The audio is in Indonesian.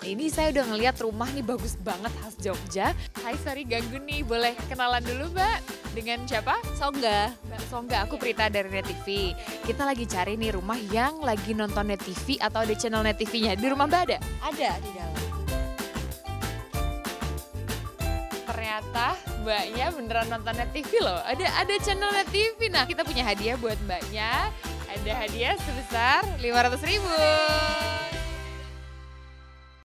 Ini saya udah ngeliat rumah nih bagus banget khas Jogja. Hai, sorry ganggu nih, boleh kenalan dulu Mbak? Dengan siapa? Songga. Mbak Songga, aku Prita dari Net TV. Kita lagi cari nih rumah yang lagi nonton Net TV atau ada channel Net TV-nya. Di rumah Mbak ada? Ada di dalam. Ternyata Mbaknya beneran nonton Net TV loh. Ada channel Net TV. Nah, kita punya hadiah buat Mbaknya. Ada hadiah sebesar 500.000.